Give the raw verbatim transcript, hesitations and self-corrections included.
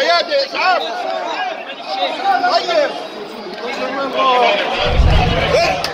عياده اسعاف. طيب